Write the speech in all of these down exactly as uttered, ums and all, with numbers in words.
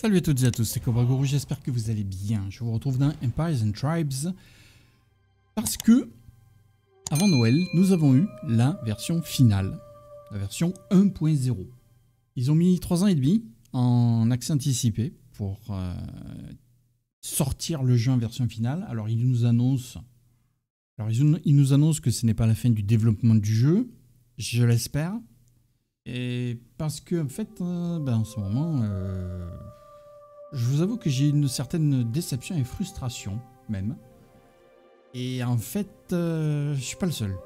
Salut à toutes et à tous, c'est CobraGuru, j'espère que vous allez bien. Je vous retrouve dans Empires and Tribes parce que, avant Noël, nous avons eu la version finale, la version un point zéro. Ils ont mis trois ans et demi en accès anticipé pour euh, sortir le jeu en version finale. Alors ils nous annoncent, alors ils, ils nous annoncent que ce n'est pas la fin du développement du jeu, je l'espère. Et parce que, en fait, euh, ben, en ce moment... Euh, je vous avoue que j'ai une certaine déception et frustration, même. Et en fait, euh, je suis pas le seul.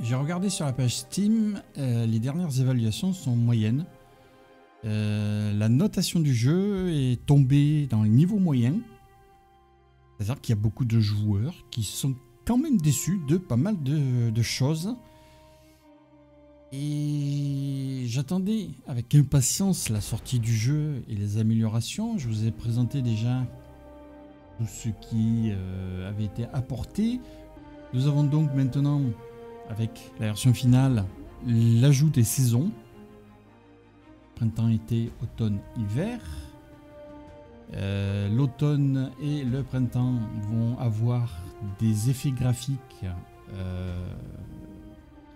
J'ai regardé sur la page Steam, euh, les dernières évaluations sont moyennes. Euh, la notation du jeu est tombée dans le niveau moyen. C'est-à-dire qu'il y a beaucoup de joueurs qui sont quand même déçus de pas mal de, de choses. Et j'attendais avec impatience la sortie du jeu et les améliorations. Je vous ai présenté déjà tout ce qui euh, avait été apporté. Nous avons donc maintenant, avec la version finale, l'ajout des saisons. Printemps, été, automne, hiver. Euh, l'automne et le printemps vont avoir des effets graphiques euh,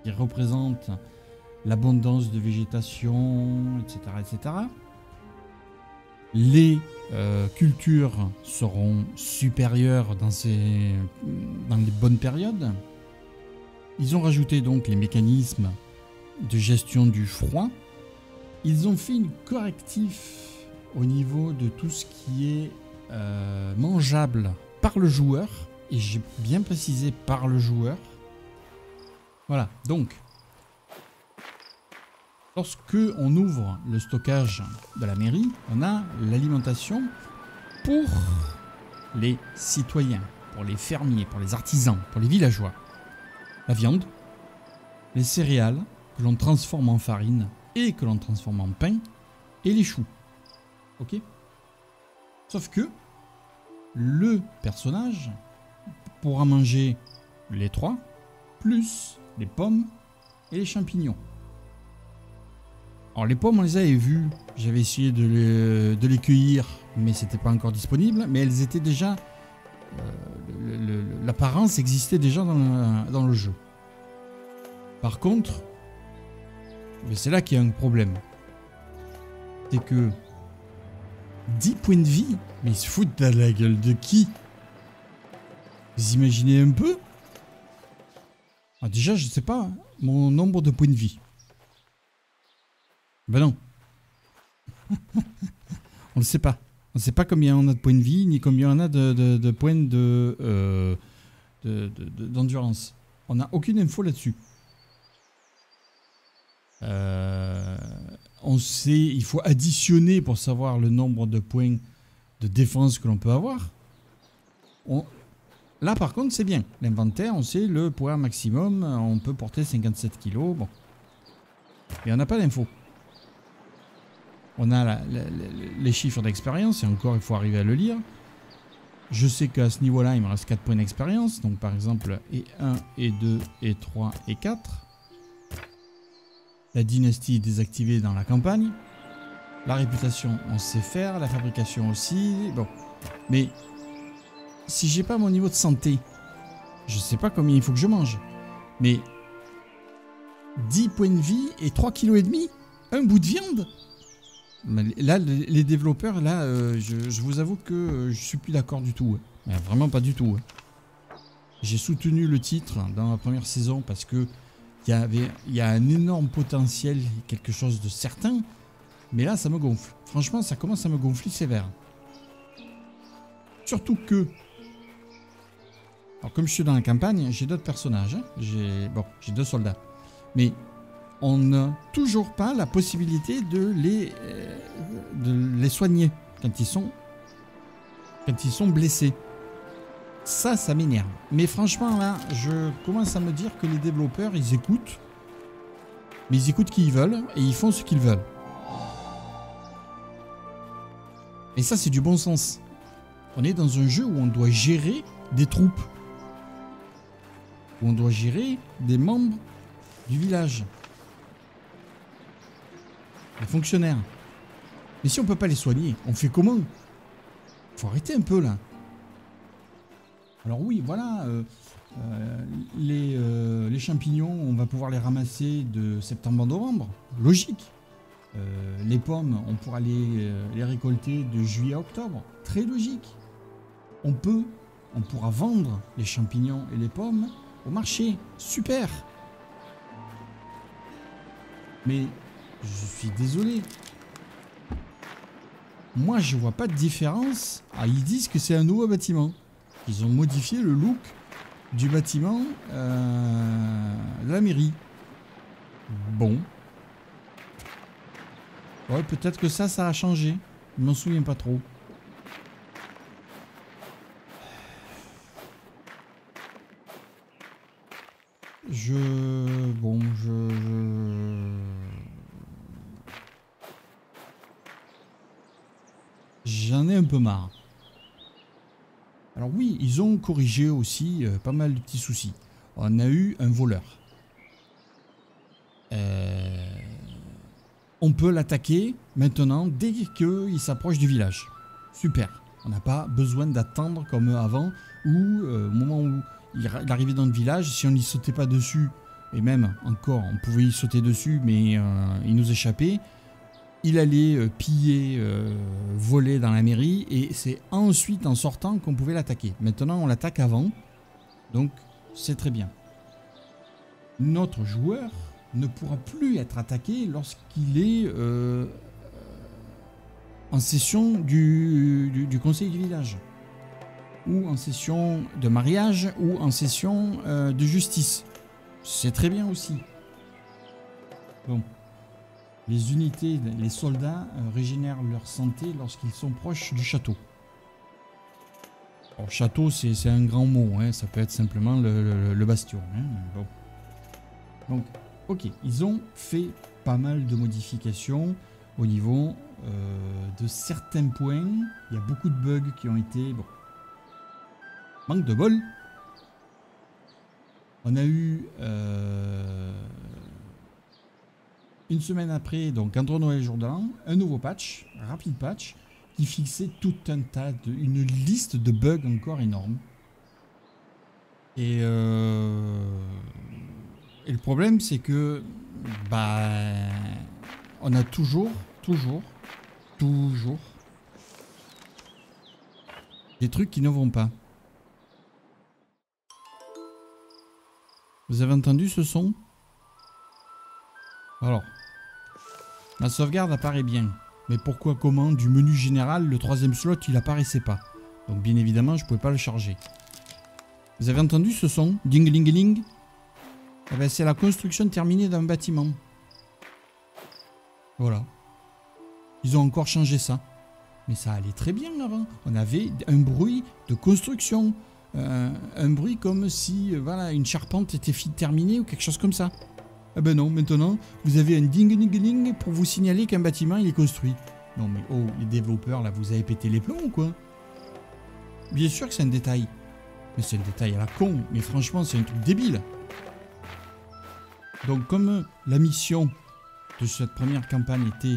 qui représentent l'abondance de végétation, et cetera, et cetera. Les euh, cultures seront supérieures dans, ces, dans les bonnes périodes. Ils ont rajouté donc les mécanismes de gestion du froid. Ils ont fait une corrective au niveau de tout ce qui est euh, mangeable par le joueur. Et j'ai bien précisé par le joueur. Voilà, donc... Lorsque on ouvre le stockage de la mairie, on a l'alimentation pour les citoyens, pour les fermiers, pour les artisans, pour les villageois. La viande, les céréales que l'on transforme en farine et que l'on transforme en pain, et les choux. Ok ? Sauf que le personnage pourra manger les trois, plus les pommes et les champignons. Alors les pommes, on les avait vues, j'avais essayé de les, de les cueillir, mais c'était pas encore disponible, mais elles étaient déjà, euh, l'apparence existait déjà dans le, dans le jeu. Par contre, c'est là qu'il y a un problème, c'est que dix points de vie, mais ils se foutent de la gueule de qui? Vous imaginez un peu? Ah, déjà, je sais pas, mon nombre de points de vie. Ben non. On ne sait pas. On ne sait pas combien on a de points de vie, ni combien on a de, de, de points de, euh, de, de, de, d'endurance. On n'a aucune info là-dessus. Euh, on sait, il faut additionner pour savoir le nombre de points de défense que l'on peut avoir. On, là par contre c'est bien. L'inventaire, on sait le poids maximum. On peut porter cinquante-sept kilos. Bon. Mais on n'a pas d'infos. On a la, la, la, les chiffres d'expérience, et encore il faut arriver à le lire. Je sais qu'à ce niveau-là, il me reste quatre points d'expérience. Donc par exemple, et un, et deux, et trois, et quatre. La dynastie est désactivée dans la campagne. La réputation, on sait faire. La fabrication aussi. Bon. Mais si j'ai pas mon niveau de santé, je sais pas combien il faut que je mange. Mais dix points de vie et trois virgule cinq kilos, un bout de viande. Là, les développeurs, là, euh, je, je vous avoue que euh, je suis plus d'accord du tout. Hein. Vraiment pas du tout. Hein. J'ai soutenu le titre dans la première saison parce que y avait, y a un énorme potentiel, quelque chose de certain. Mais là, ça me gonfle. Franchement, ça commence à me gonfler sévère. Surtout que, alors comme je suis dans la campagne, j'ai d'autres personnages. Hein. J'ai, bon, j'ai deux soldats. Mais on n'a toujours pas la possibilité de les, euh, de les soigner quand ils, sont, quand ils sont blessés. Ça, ça m'énerve. Mais franchement, là, je commence à me dire que les développeurs, ils écoutent. Mais ils écoutent qui ils veulent et ils font ce qu'ils veulent. Et ça, c'est du bon sens. On est dans un jeu où on doit gérer des troupes. Où on doit gérer des membres du village. Les fonctionnaires. Mais si on peut pas les soigner, on fait comment? Faut arrêter un peu là. Alors oui, voilà, euh, euh, les, euh, les champignons, on va pouvoir les ramasser de septembre à novembre, logique. Euh, les pommes, on pourra les, euh, les récolter de juillet à octobre, très logique. On peut, on pourra vendre les champignons et les pommes au marché, super. Mais je suis désolé. Moi, je vois pas de différence. Ah, ils disent que c'est un nouveau bâtiment. Ils ont modifié le look du bâtiment euh, de la mairie. Bon. Ouais, peut-être que ça, ça a changé. Je m'en souviens pas trop. Je... Bon, je... je... J'en ai un peu marre. Alors oui, ils ont corrigé aussi euh, pas mal de petits soucis. On a eu un voleur. Euh... On peut l'attaquer maintenant dès qu'il s'approche du village. Super. On n'a pas besoin d'attendre comme avant où, euh, au moment où il arrivait dans le village, si on n'y sautait pas dessus, et même encore, on pouvait y sauter dessus, mais euh, il nous échappait. Il allait piller, euh, voler dans la mairie, et c'est ensuite en sortant qu'on pouvait l'attaquer. Maintenant, on l'attaque avant, donc c'est très bien. Notre joueur ne pourra plus être attaqué lorsqu'il est euh, en session du, du, du conseil du village, ou en session de mariage, ou en session euh, de justice. C'est très bien aussi. Bon. Les unités, les soldats euh, régénèrent leur santé lorsqu'ils sont proches du château. Alors, château, c'est un grand mot, hein, ça peut être simplement le, le, le bastion. Hein, bon. Donc, ok, ils ont fait pas mal de modifications au niveau euh, de certains points. Il y a beaucoup de bugs qui ont été... Bon. Manque de bol. On a eu... Euh, Une semaine après, donc entre Noël et Jour de l'An, un nouveau patch, un rapide patch, qui fixait tout un tas de, une liste de bugs encore énorme. Et, euh, et le problème, c'est que, bah, on a toujours, toujours, toujours des trucs qui ne vont pas. Vous avez entendu ce son? Alors, ma sauvegarde apparaît bien, mais pourquoi, comment, du menu général, le troisième slot, il apparaissait pas. Donc bien évidemment, je pouvais pas le charger. Vous avez entendu ce son? Ding-ling-ling. Eh ben, c'est la construction terminée d'un bâtiment. Voilà. Ils ont encore changé ça. Mais ça allait très bien avant. On avait un bruit de construction. Euh, un bruit comme si euh, voilà, une charpente était terminée ou quelque chose comme ça. Ah ben non, maintenant, vous avez un ding-ding-ding pour vous signaler qu'un bâtiment, il est construit. Non mais, oh, les développeurs, là, vous avez pété les plombs ou quoi? Bien sûr que c'est un détail. Mais c'est un détail à la con. Mais franchement, c'est un truc débile. Donc, comme la mission de cette première campagne était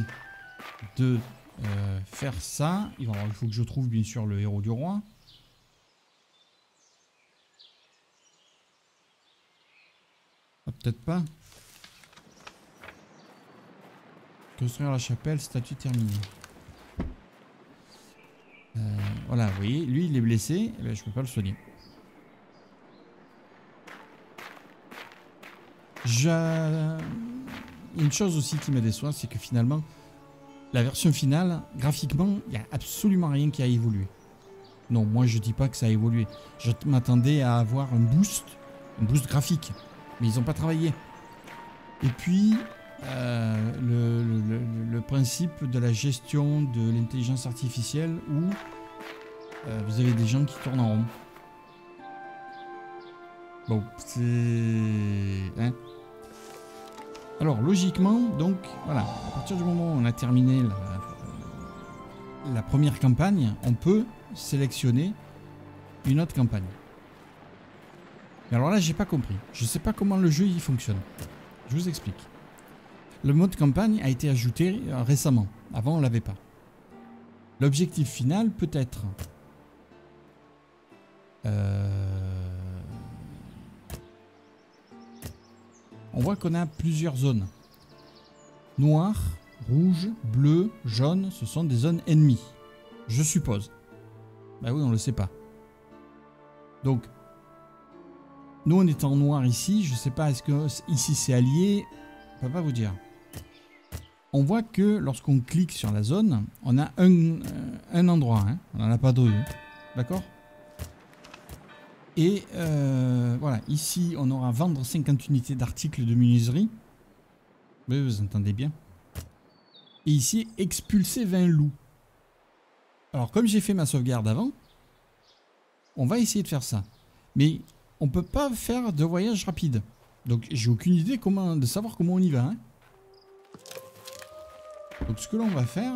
de euh, faire ça... Alors, il faut que je trouve, bien sûr, le héros du roi. Ah, peut-être pas. Construire la chapelle, statut terminé. Euh, voilà, vous voyez, lui il est blessé, eh bien, je peux pas le soigner. Je... Une chose aussi qui me déçoit, c'est que finalement, la version finale, graphiquement, il n'y a absolument rien qui a évolué. Non, moi je dis pas que ça a évolué. Je m'attendais à avoir un boost, un boost graphique, mais ils n'ont pas travaillé. Et puis... Euh, le, le, le, le principe de la gestion de l'intelligence artificielle où euh, vous avez des gens qui tournent en rond. Bon, c'est... Hein? Alors, logiquement, donc, voilà, à partir du moment où on a terminé la, la première campagne, on peut sélectionner une autre campagne. Mais alors là, j'ai pas compris. Je sais pas comment le jeu y fonctionne. Je vous explique. Le mode campagne a été ajouté récemment. Avant, on ne l'avait pas. L'objectif final, peut-être. Euh... On voit qu'on a plusieurs zones. Noir, rouge, bleu, jaune, ce sont des zones ennemies. Je suppose. Bah oui, on le sait pas. Donc, nous on est en noir ici. Je sais pas, est-ce que ici c'est allié? Je peux pas vous dire. On voit que lorsqu'on clique sur la zone, on a un, euh, un endroit. Hein. On n'en a pas deux. Hein. D'accord? Et euh, voilà, ici on aura vendre cinquante unités d'articles de menuiserie. Mais vous entendez bien. Et ici, expulser vingt loups. Alors comme j'ai fait ma sauvegarde avant, on va essayer de faire ça. Mais on ne peut pas faire de voyage rapide. Donc j'ai aucune idée comment, de savoir comment on y va. Hein. Donc ce que l'on va faire,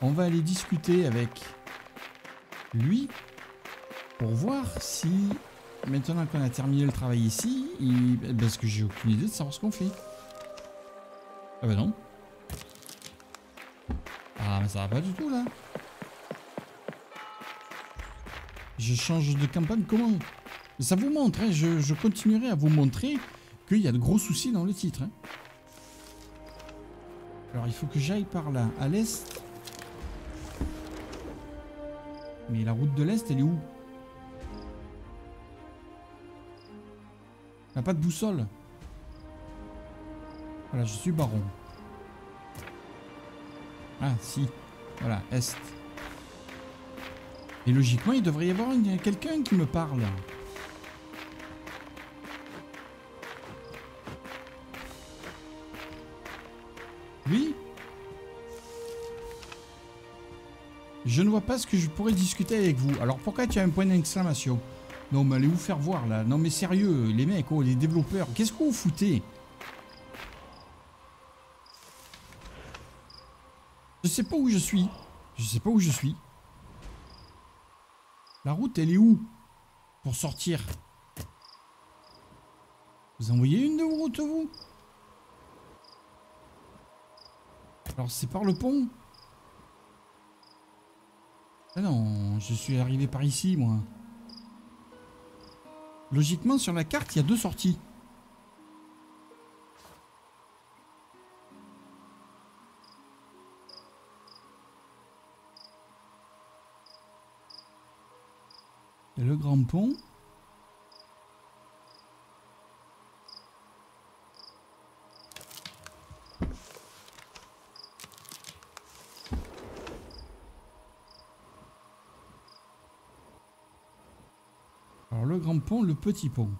on va aller discuter avec lui. Pour voir si, maintenant qu'on a terminé le travail ici, il... parce que j'ai aucune idée de savoir ce qu'on fait. Ah bah non. Ah mais ça va pas du tout là. Je change de campagne comment? Ça vous montre, hein, je, je continuerai à vous montrer qu'il y a de gros soucis dans le titre. Hein. Alors il faut que j'aille par là, à l'est. Mais la route de l'est, elle est où? On n'a pas de boussole. Voilà, je suis baron. Ah, si. Voilà, est. Et logiquement, il devrait y avoir quelqu'un qui me parle. Oui? Je ne vois pas ce que je pourrais discuter avec vous. Alors, pourquoi tu as un point d'exclamation ? Non mais allez vous faire voir là. Non mais sérieux, les mecs, oh, les développeurs, qu'est-ce que vous foutez? Je sais pas où je suis. Je sais pas où je suis. La route, elle est où? Pour sortir. Vous envoyez une de vos routes, vous? Alors c'est par le pont? Ah non, je suis arrivé par ici, moi. Logiquement, sur la carte, il y a deux sorties. Il y a le grand pont. Le grand pont, le petit pont.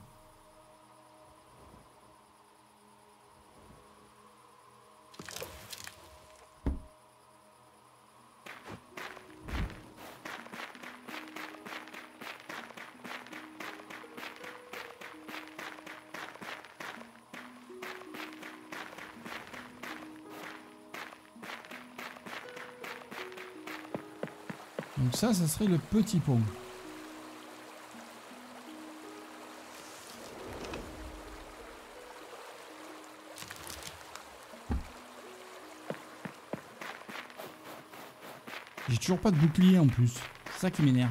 Donc ça, ça serait le petit pont. Toujours pas de bouclier en plus, c'est ça qui m'énerve.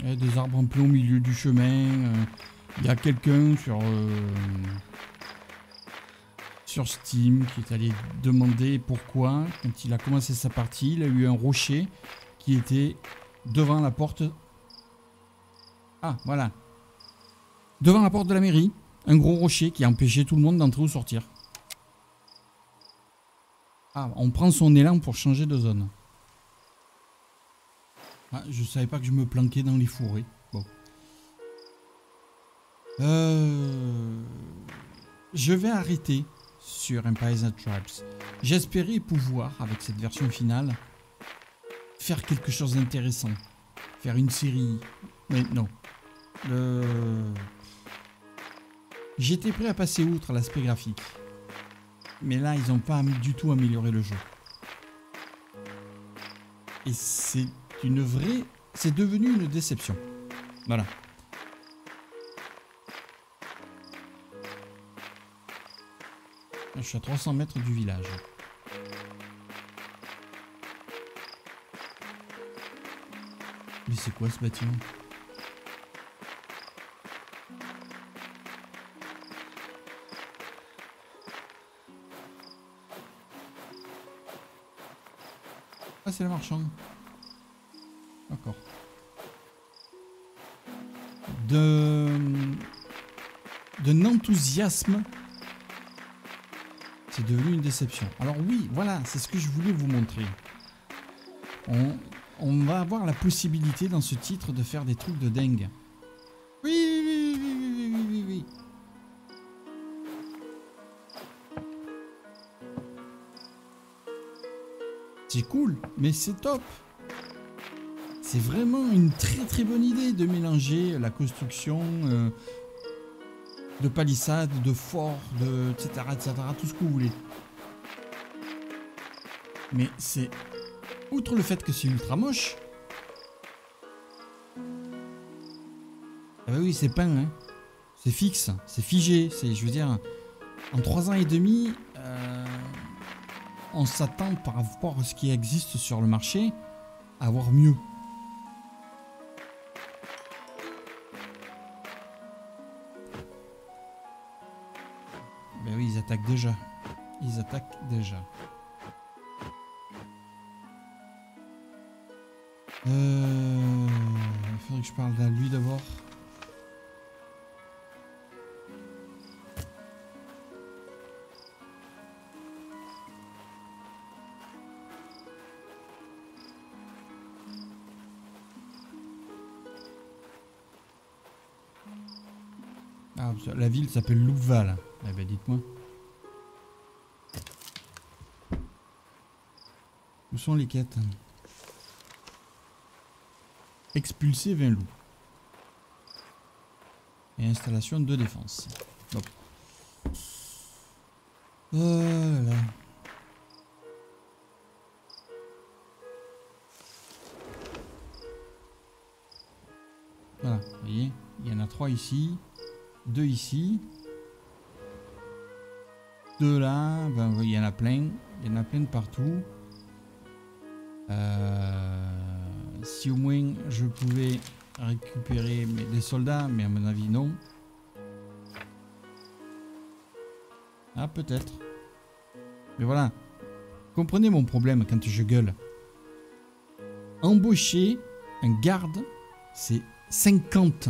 Il y a des arbres un peu au milieu du chemin. Il y a quelqu'un sur euh, sur Steam qui est allé demander pourquoi, quand il a commencé sa partie, il a eu un rocher qui était devant la porte. Ah voilà, devant la porte de la mairie, un gros rocher qui a empêché tout le monde d'entrer ou sortir. Ah, on prend son élan pour changer de zone. Ah, je savais pas que je me planquais dans les fourrés. Bon. Euh... Je vais arrêter sur Empires and Tribes. J'espérais pouvoir, avec cette version finale, faire quelque chose d'intéressant. Faire une série... Mais non. Euh... J'étais prêt à passer outre l'aspect graphique. Mais là, ils n'ont pas du tout amélioré le jeu. Et c'est une vraie... C'est devenu une déception. Voilà. Je suis à trois cents mètres du village. Mais c'est quoi ce bâtiment? Ah, c'est la marchande. D'accord. De... D'un enthousiasme, c'est devenu une déception. Alors oui, voilà, c'est ce que je voulais vous montrer. On... On va avoir la possibilité dans ce titre de faire des trucs de dingue. Oui, oui, oui, oui, oui, oui, oui. C'est cool, mais c'est top. C'est vraiment une très très bonne idée de mélanger la construction euh, de palissades, de forts, de et cetera, et cetera, tout ce que vous voulez. Mais c'est... Outre le fait que c'est ultra moche. Ah bah oui, c'est peint, hein. C'est fixe, c'est figé, c'est, je veux dire, en trois ans et demi, euh, on s'attend par rapport à ce qui existe sur le marché à avoir mieux. Bah oui, ils attaquent déjà. Ils attaquent déjà. Euh, il faudrait que je parle à lui d'abord. Ah, la ville s'appelle Louval. Eh ben, dites-moi. Où sont les quêtes? Expulser vingt loups. Et installation de défense. Hop. Voilà. Voilà, vous voyez, il y en a trois ici, deux ici, deux là, ben, il y en a plein, il y en a plein de partout. Euh... Si au moins je pouvais récupérer des soldats, mais à mon avis non. Ah peut-être. Mais voilà. Comprenez mon problème quand je gueule. Embaucher un garde, c'est cinquante.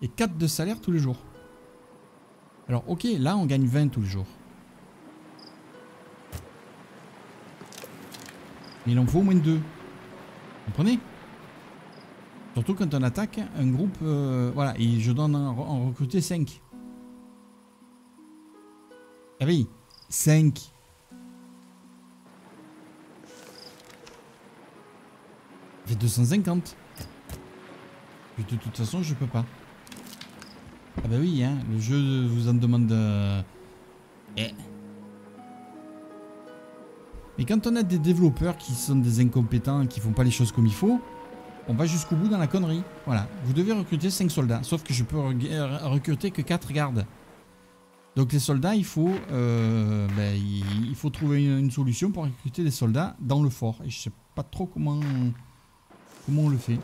Et quatre de salaire tous les jours. Alors ok, là on gagne vingt tous les jours. Mais il en faut au moins deux. Comprenez? Surtout quand on attaque un groupe, euh, voilà, et je donne en, en recruter cinq. Ah oui, cinq. Ça fait deux cent cinquante. Et de toute façon, je peux pas. Ah bah oui, hein, le jeu vous en demande... Euh... Eh. Mais quand on a des développeurs qui sont des incompétents, qui font pas les choses comme il faut, on va jusqu'au bout dans la connerie. Voilà, vous devez recruter cinq soldats, sauf que je peux recruter que quatre gardes. Donc les soldats, il faut, euh, ben, il faut trouver une solution pour recruter des soldats dans le fort. Et je sais pas trop comment, comment on le fait.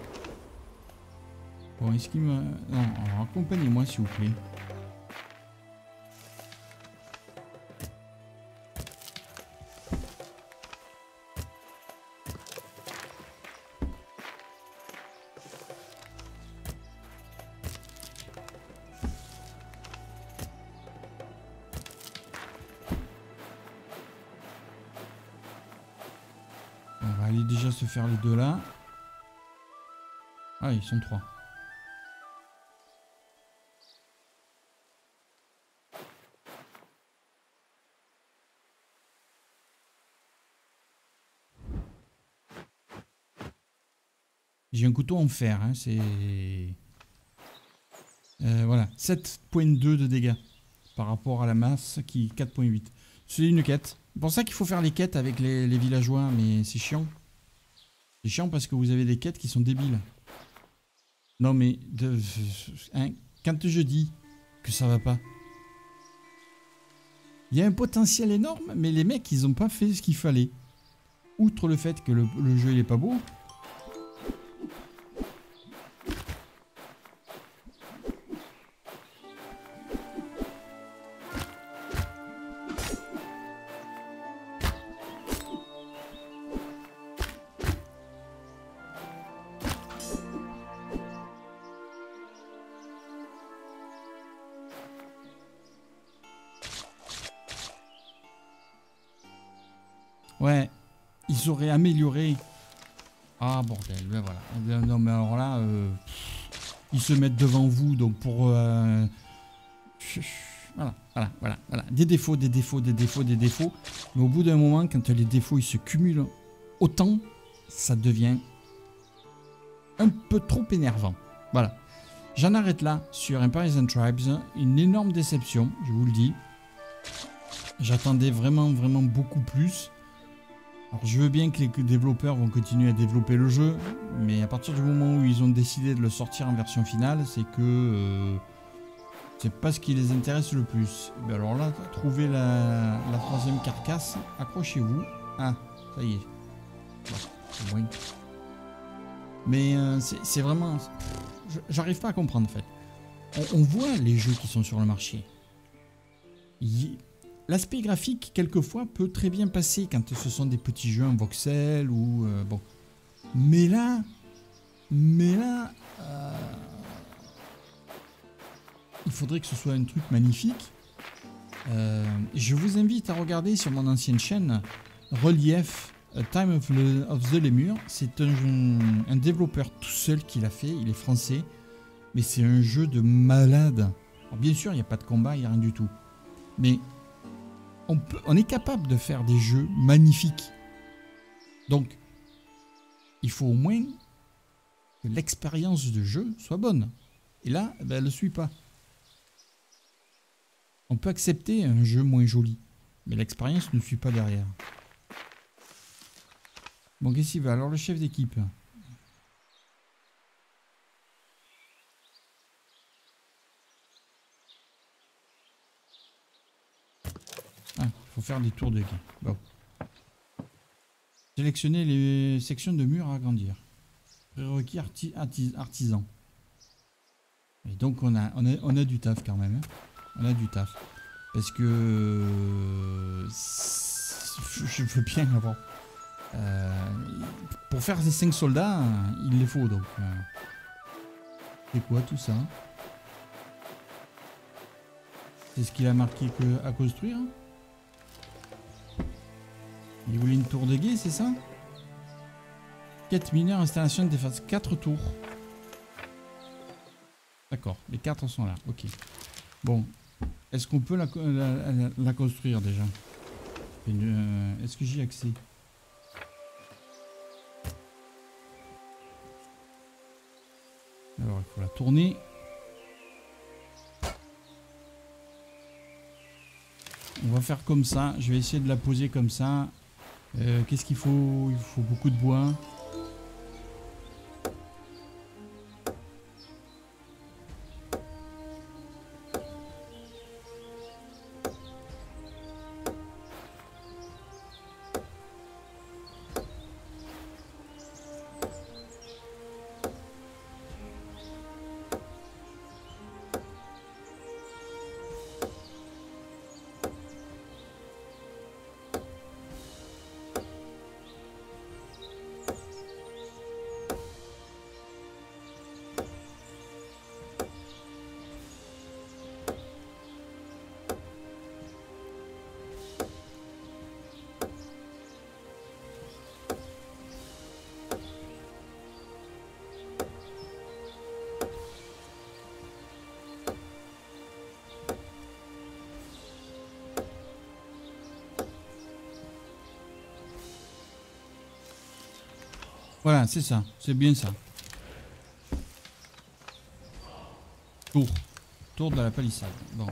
Bon, est-ce qu'il me... Non, accompagnez-moi s'il vous plaît. Faire les deux là. Ah, ils sont trois. J'ai un couteau en fer, hein, c'est... Euh, voilà, sept virgule deux de dégâts par rapport à la masse qui est quatre virgule huit. C'est une quête. C'est pour ça qu'il faut faire les quêtes avec les, les villageois, mais c'est chiant. C'est chiant parce que vous avez des quêtes qui sont débiles. Non mais de, hein, quand je dis que ça va pas, Il y a un potentiel énorme, mais les mecs, ils n'ont pas fait ce qu'il fallait. Outre le fait que le, le jeu, il est pas beau. Ouais, ils auraient amélioré. Ah bordel, ben voilà. Non mais alors là, euh, ils se mettent devant vous, donc pour... Euh, voilà, voilà, voilà, voilà. Des défauts, des défauts, des défauts, des défauts. Mais au bout d'un moment, quand les défauts ils se cumulent autant, ça devient un peu trop énervant. Voilà. J'en arrête là sur Empires and Tribes. Une énorme déception, je vous le dis. J'attendais vraiment, vraiment beaucoup plus. Alors, je veux bien que les développeurs vont continuer à développer le jeu, mais à partir du moment où ils ont décidé de le sortir en version finale, c'est que euh, c'est pas ce qui les intéresse le plus. Et bien alors là, trouver la, la troisième carcasse, accrochez-vous. Ah, ça y est. Bon, oui. Mais euh, c'est vraiment... J'arrive pas à comprendre en fait. On, on voit les jeux qui sont sur le marché. Y... L'aspect graphique, quelquefois, peut très bien passer quand ce sont des petits jeux en voxel ou... Euh, bon. Mais là... Mais là... Euh, il faudrait que ce soit un truc magnifique. Euh, je vous invite à regarder sur mon ancienne chaîne, Relief, A Time of the Lémur. C'est un, un développeur tout seul qui l'a fait, il est français. Mais c'est un jeu de malade. Alors, bien sûr, il n'y a pas de combat, il n'y a rien du tout. Mais... On, peut, on est capable de faire des jeux magnifiques. Donc, il faut au moins que l'expérience de jeu soit bonne. Et là, ben, elle ne le suit pas. On peut accepter un jeu moins joli, mais l'expérience ne suit pas derrière. Bon, qu'est-ce qu'il va? Alors, le chef d'équipe. Faut faire des tours de gain. Bon. Sélectionner les sections de murs à agrandir. Prérequis arti artis artisan. Et donc on a, on a, on a du taf quand même. Hein. On a du taf. Parce que euh, je veux bien avant. Euh, pour faire ces cinq soldats, il les faut donc. Euh, C'est quoi tout ça? C'est ce qu'il a marqué que à construire. Il voulait une tour de guet, c'est ça? Quête mineure, installation de défense. quatre tours. D'accord, les quatre sont là, ok. Bon, est-ce qu'on peut la, la, la, la construire déjà? euh, Est-ce que j'y ai accès? Alors, il faut la tourner. On va faire comme ça, je vais essayer de la poser comme ça. Euh, qu'est-ce qu'il faut? Il faut beaucoup de bois. Voilà, c'est ça, c'est bien ça. Tour. Tour de la palissade. Bon.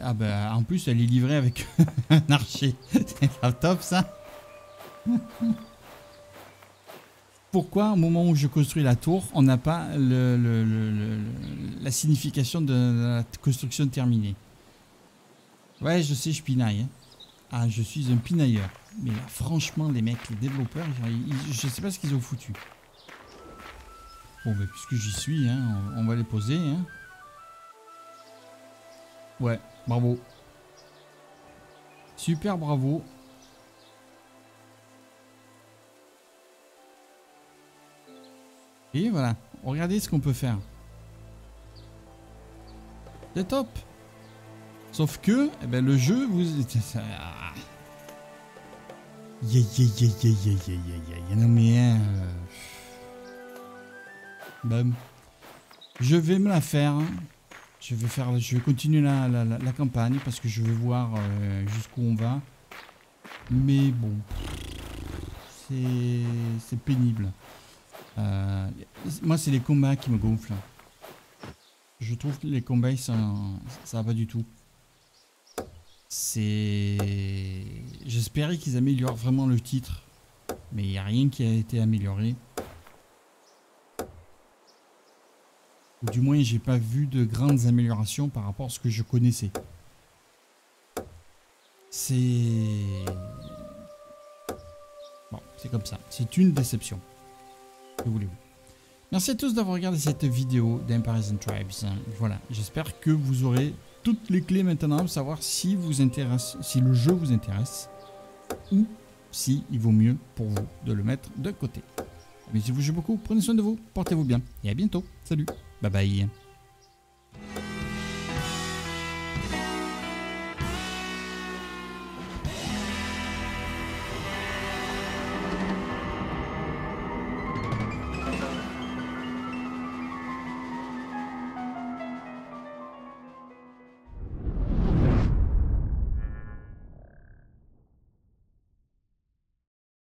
Ah bah en plus elle est livrée avec un archer. C'est pas top ça. Pourquoi au moment où je construis la tour, on n'a pas le, le, le, le, la signification de la construction terminée? Ouais, je sais, je pinaille. Hein. Ah, je suis un pinailleur. Mais là, franchement, les mecs, les développeurs, ils, je sais pas ce qu'ils ont foutu. Bon, mais puisque j'y suis, hein, on, on va les poser. Hein. Ouais, bravo. Super, bravo. Et voilà, regardez ce qu'on peut faire. C'est top. Sauf que, eh ben, le jeu, vous... Yeah, yeah, yeah, yeah, yeah, yeah, yeah. Non mais... Hein, euh... Bam. Je vais me la faire. Je vais, faire, je vais continuer la, la, la, la campagne parce que je veux voir euh, jusqu'où on va. Mais bon... C'est pénible. Euh, moi, c'est les combats qui me gonflent. Je trouve que les combats, ils sont, ça va pas du tout. C'est... J'espérais qu'ils améliorent vraiment le titre. Mais il n'y a rien qui a été amélioré. Ou du moins, j'ai pas vu de grandes améliorations par rapport à ce que je connaissais. C'est... Bon, c'est comme ça. C'est une déception. Que voulez-vous ? Merci à tous d'avoir regardé cette vidéo d'Empires and Tribes. Voilà, j'espère que vous aurez toutes les clés maintenant pour savoir si, vous intéresse, si le jeu vous intéresse ou si il vaut mieux pour vous de le mettre de côté. Mais si vous jouez beaucoup, prenez soin de vous, portez-vous bien et à bientôt. Salut, bye bye.